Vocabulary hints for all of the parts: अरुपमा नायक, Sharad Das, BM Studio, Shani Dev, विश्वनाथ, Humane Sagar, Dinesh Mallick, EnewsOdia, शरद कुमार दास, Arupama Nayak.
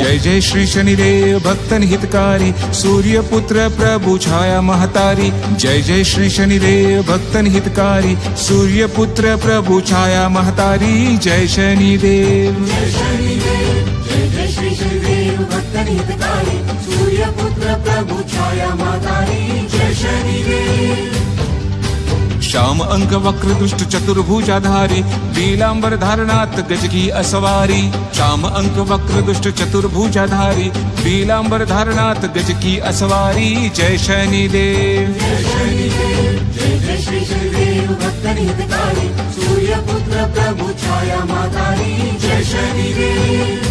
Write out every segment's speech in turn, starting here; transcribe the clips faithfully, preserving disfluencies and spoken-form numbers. जय जय श्री शनिदेव भक्तन हितकारी, सूर्य पुत्र प्रभु छाया महतारी। जय जय श्री शनिदेव भक्तन हितकारी, सूर्य पुत्र प्रभु छाया महतारी। जय शनिदेव जय शनिदेव, जय जय श्री शनिदेव भक्तन हितकारी, सूर्य पुत्र प्रभु छाया महतारी। जय शनिदेव। श्याम अंग वक्र दुष्ट चतुर्भुजाधारी, नीलांबर धारणात गज की असवारी। श्याम अंग वक्र दुष्ट चतुर्भुजाधारी, नीलांबर धारणात गज की असवारी। जय शनिदेव जय शनिदेव, जय जय श्री शनिदेव भक्तन हितकारी, सूर्य पुत्र प्रभु छाया महतारी। जय शनिदेव।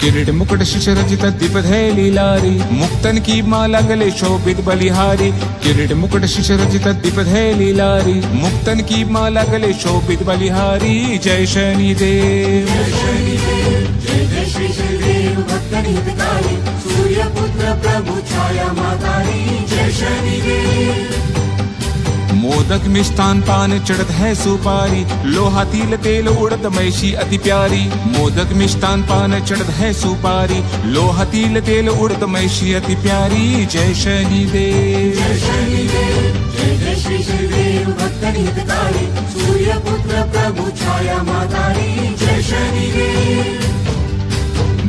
किरीट मुकुट शिशरजित दिपधैली लारी, मुक्तन की माला गले शोभित बलिहारी। किरीट मुकुट शिशरजित दिपधैली लारी, मुक्तन की माला गले शोभित बलिहारी। जय शनिदेव जय शनिदेव, जय जय श्री शनिदेव भक्तन हितकारी, सूर्य पुत्र प्रभु छाया महतारी। जय शनिदेव। मोदक मिष्ठान पान चढ़त है सुपारी, लोहा तिल तेल उड़द मैशी अति प्यारी। मोदक मिष्ठान पान चढ़त है सुपारी, लोहा तिल तेल उड़द मैशी अति प्यारी। जय शनिदेव जय शनिदेव, जय जय श्री शनिदेव भक्तन हितकारी, सूर्य पुत्र प्रभु छाया महतारी। जय शनिदेव।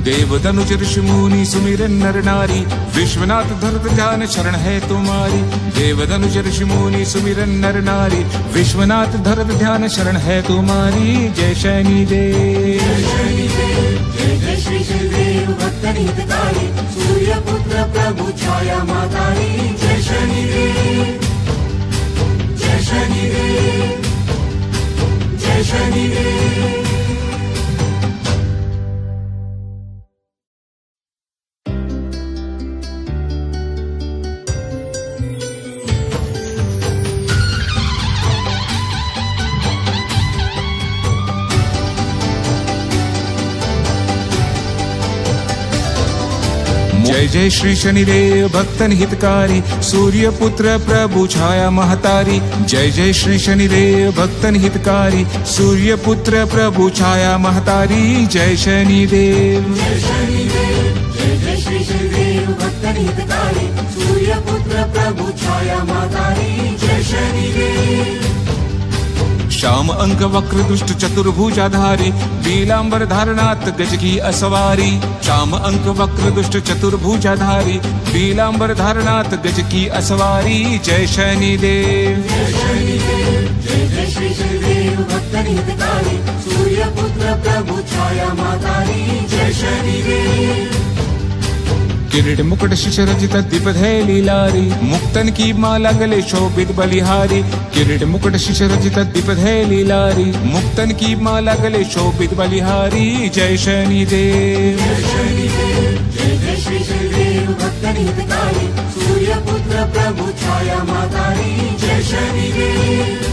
देव धनुष ऋषि मुनि सुमिरन नर नारी, विश्वनाथ धरत ध्यान शरण है तुम्हारी। देव धनुष ऋषि मुनि सुमिरन नर नारी, विश्वनाथ धरत ध्यान शरण है तुम्हारी। जय शनिदेव जय शनिदेव, जय जय श्री शनिदेव भक्तन हितकारी, सूर्य पुत्र प्रभु छाया महतारी। जय शनिदेव जय शनिदेव, जय शनिदेव। जय जय श्री शनिदेव भक्तन हितकारी, सूर्य पुत्र प्रभु छाया महतारी। जय जय श्री शनिदेव भक्तन हितकारी, सूर्य पुत्र प्रभु छाया महतारी। जय शनिदेव जय शनिदेव, जय जय श्री शनिदेव भक्तन हितकारी, सूर्य पुत्र प्रभु छाया महतारी। जय शनिदेव। श्याम अंग वक्र दुष्ट चतुर्भुजाधारी, नीलांबर धारणात गज की असवारी। श्याम अंग वक्र दुष्ट चतुर्भुजाधारी, नीलांबर धारणात गज की असवारी। जय शनिदेव जय शनिदेव, जय जय श्री शनिदेव भक्तन हितकारी, सूर्य पुत्र प्रभु छाया महतारी। जय शनिदेव। किरीट मुकुट शिशरजित दिपधैली लारी, मुक्तन की माला गले शोभित बलिहारी। किरीट मुकुट शिशरजित दिपधैली लारी, मुक्तन की माला गले शोभित बलिहारी। जय शनिदेव जय शनिदेव, जय जय श्री शनिदेव भक्तन हितकारी, सूर्य पुत्र प्रभु छाया महतारी। जय शनिदेव।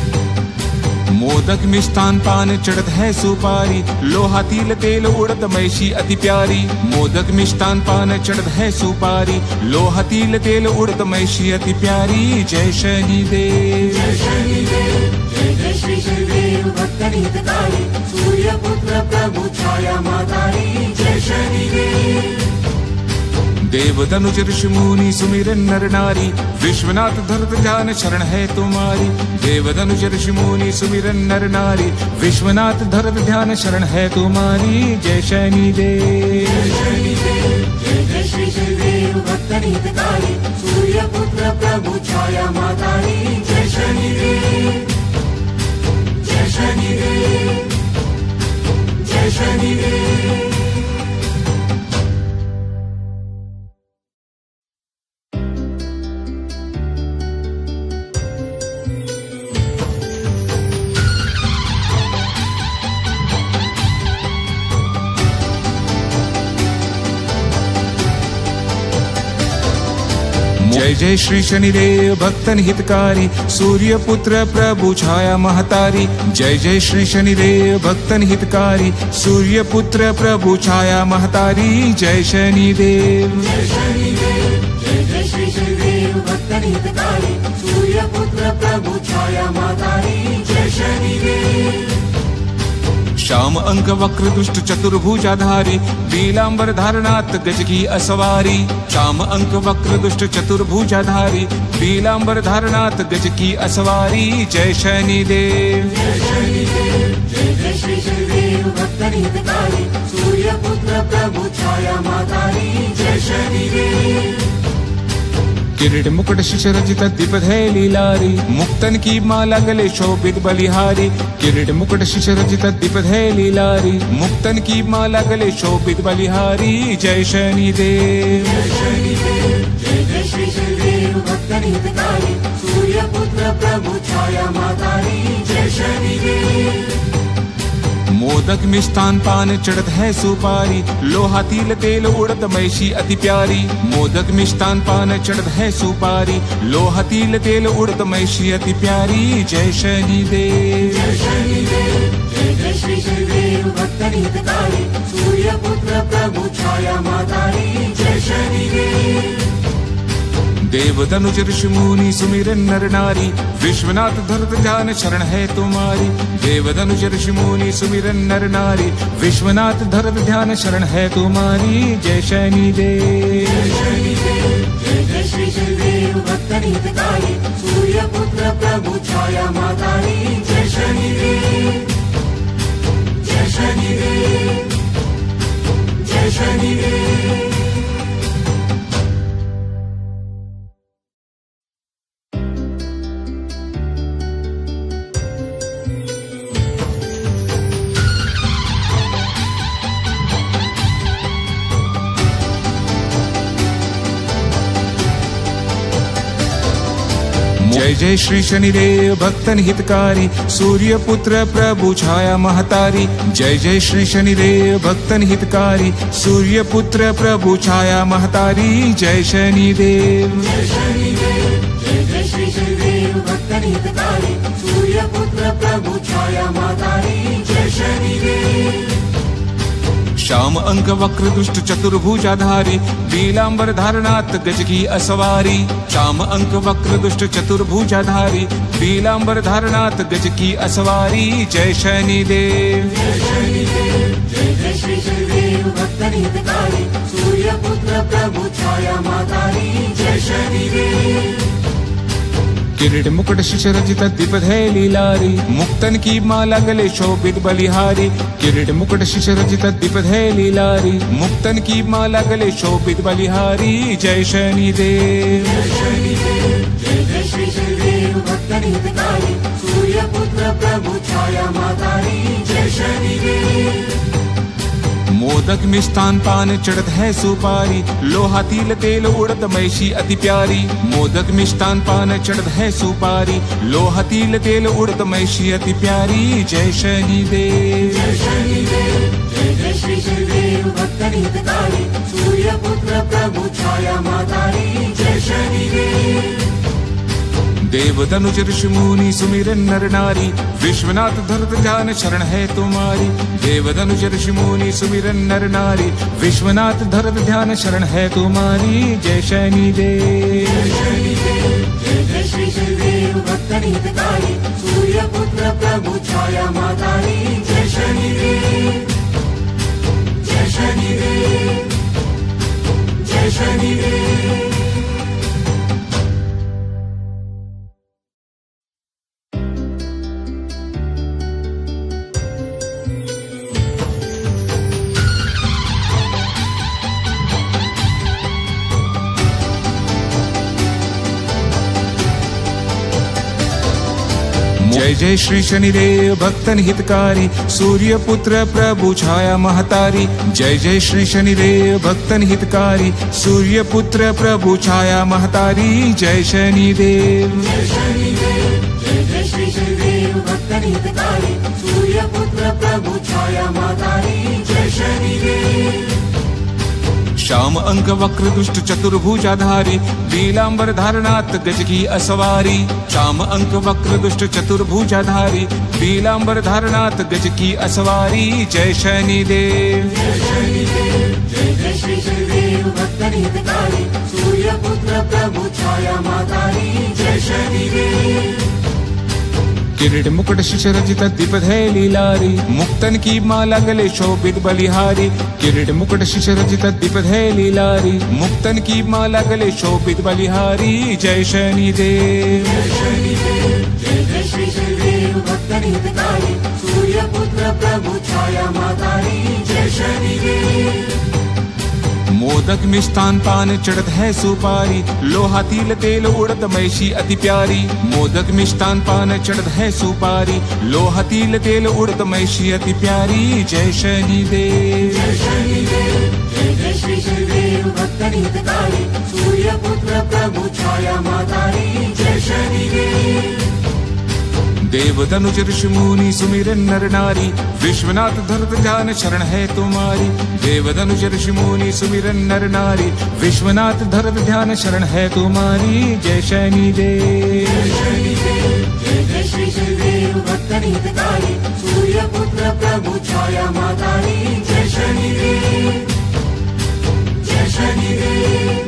मोदक मिष्ठान पान चढ़त है सुपारी, लोहा तिल तेल उड़द मैशी अति प्यारी। मोदक मिष्ठान पान चढ़त है सुपारी, लोहा तिल तेल उड़द मैशी अति प्यारी। जय शनिदेव जय शनिदेव, जय जय श्री शनिदेव भक्तन हितकारी, सूर्य पुत्र प्रभु छाया महतारी। जय शनिदेव। देव धनुष ऋषि मुनि सुमिरन नर नारी, विश्वनाथ धरत ध्यान शरण है तुम्हारी। देव धनुष ऋषि मुनि सुमिरन नर नारी, विश्वनाथ धरत ध्यान शरण है तुम्हारी। जय शनिदेव जय शनिदेव, जय जय श्री शनिदेव भक्तन हितकारी, सूर्य पुत्र प्रभु छाया महतारी। जय शनिदेव जय शनिदेव, जय शनिदेव। जय जय श्री शनिदेव भक्तन हितकारी, सूर्य पुत्र प्रभु छाया महतारी। जय जय श्री शनिदेव भक्तन हितकारी, सूर्य पुत्र प्रभु छाया महतारी। जय शनिदेव जय शनिदेव, जय जय श्री शनिदेव भक्तन हितकारी, सूर्य पुत्र प्रभु छाया महतारी। जय शनिदेव। श्याम अंक वक्र दुष्ट चतुर्भुजाधारी नीलांबर धारणात गज की असवारी। श्याम अंक वक्र दुष्ट चतुर्भुजाधारी नीलांबर धारणात गज की असवारी। जय शनि देव जय शनि देव जय जय श्री शनिदेव भक्त हितकारी सूर्य पुत्र प्रभु छाया मातारी। जय शनि देव किरीट मुकुट शिशरजित दीप धैली लारी मुक्तन की माला गले शोभित बलिहारी। किरीट मुकुट शिशरजित दीप धैली लारी मुक्तन की माला गले शोभित बलिहारी। जय शनि देव जय शनि देव जय जय श्री शनिदेव भक्तन हितकारी सूर्य पुत्र प्रभु छाया मातारी। जय शनि देव मोदक मिष्ठान पान चढ़त है सुपारी लोहा तिल तेल उड़द मैशी अति प्यारी। मोदक मिष्ठान पान चढ़त है सुपारी लोहा तिल तेल उड़द मैशी अति प्यारी। जय शनि देव जय शनि देव जय जय श्री शनिदेव भक्तन हितकारी सूर्य पुत्र प्रभु छाया मातारी। जय शनि देव देव धनुष ऋषि मुनि सुमिरन नर नारी विश्वनाथ धरत ध्यान शरण है तुम्हारी। देव धनुष ऋषि मुनि सुमिरन नर नारी विश्वनाथ धरत ध्यान शरण है तुम्हारी। जय शनि देव जय शनि देव जय जय श्री शनिदेव भक्तन हितकारी सूर्य पुत्र प्रभु छाया मातारी। जय शनि देव जय शनि देव जय शनि देव। जय जय श्री शनिदेव भक्तन हितकारी सूर्य पुत्र प्रभु छाया महतारी। जय जय श्री शनिदेव भक्तन हितकारी सूर्य पुत्र प्रभु छाया महतारी। जय शनिदेव जय शनिदेव जय जय श्री शनिदेव भक्तन हितकारी सूर्य पुत्र प्रभु छाया महतारी। जय शनिदेव श्याम अंक वक्र दुष्ट चतुर्भुजाधारी नीलांबर धारणात गज की असवारी। श्याम अंक वक्र दुष्ट चतुर्भुजाधारी नीलांबर धारणात गज की असवारी। जय शनि देव जय शनि देव जय जय श्री शनिदेव भक्तन हितकारी सूर्य पुत्र प्रभु छाया मातारी। जय शनि देव किरीट मुकुट शिशरजित दीप धैली लारी मुक्तन की माला गले शोभित बलिहारी। किरीट मुकुट शिशरजित दीप धैली लारी मुक्तन की माला गले शोभित बलिहारी। जय शनि देव जय शनि देव जय जय श्री शनिदेव भक्तन हितकारी सूर्य पुत्र प्रभु छाया मातारी। जय शनि देव मोदक मिष्ठान पान चढ़त है सुपारी लोहा तिल तेल उड़द मैशी अति प्यारी। मोदक मिष्ठान पान चढ़त है सुपारी लोहा तिल तेल उड़द मैशी अति प्यारी। जय शनि देव जय शनि देव जय जय श्री शनिदेव भक्तन हितकारी सूर्य पुत्र प्रभु छाया मातारी। जय शनि देव देव धनुष ऋषि मुनि सुमिरन नर नारी विश्वनाथ धरत ध्यान शरण है तुम्हारी। देव धनुष ऋषि मुनि सुमिरन नर नारी विश्वनाथ धरत ध्यान शरण है तुम्हारी। जय शनि देव जय शनि देव जय जय श्री शनिदेव भक्तन हितकारी सूर्य पुत्र प्रभु छाया मातारी। जय शनि देव जय शनि देव जय शनि देव। जय जय श्री शनिदेव भक्तन हितकारी सूर्य पुत्र प्रभु छाया महतारी। जय जय श्री शनिदेव भक्तन हितकारी सूर्य पुत्र प्रभु छाया महतारी। जय शनिदेव जय शनिदेव जय जय श्री शनिदेव भक्तन हितकारी सूर्य पुत्र प्रभु छाया महतारी। जय शनिदेव श्याम अंक वक्र दुष्ट चतुर्भुजाधारी नीलांबर धारणात गज की असवारी। श्याम अंक वक्र दुष्ट चतुर्भुजाधारी नीलांबर धारणात गज की असवारी। जय शनि देव जय शनि देव जय जय श्री शनिदेव भक्तन हितकारी सूर्य पुत्र प्रभु छाया मातारी। जय शनि देव किरीट मुकुट शिशरजित दिपधैली लारी मुक्तन की माला गले शोभित बलिहारी। किरीट मुकुट शिशरजित दिपधैली लारी मुक्तन की माला गले शोभित बलिहारी। जय शनि देव सूर्य पुत्र प्रभु छाया मातारी। जय शनि देव मोदक मिष्ठान पान चढ़त है सुपारी लोहा तिल तेल उड़द मैशी अति प्यारी। मोदक मिष्ठान पान चढ़त है सुपारी लोहा तिल तेल उड़द मैशी अति प्यारी। जय शनि देव जय शनि देव जय जय श्री श्री देव भक्तन हितकारी सूर्य पुत्र प्रभु छाया मातारी। जय शनि देव देव धनुष ऋषि मुनि सुमिरन नर नारी विश्वनाथ धरत ध्यान शरण है तुम्हारी। देव धनुष ऋषि मुनि सुमिरन नर नारी विश्वनाथ धरत ध्यान शरण है तुम्हारी। जय शनि देव जय जय श्री श्री देव भक्तन हितकारी सूर्य पुत्र प्रभु छाया मातारी। जय शनि देव जय शनि देव।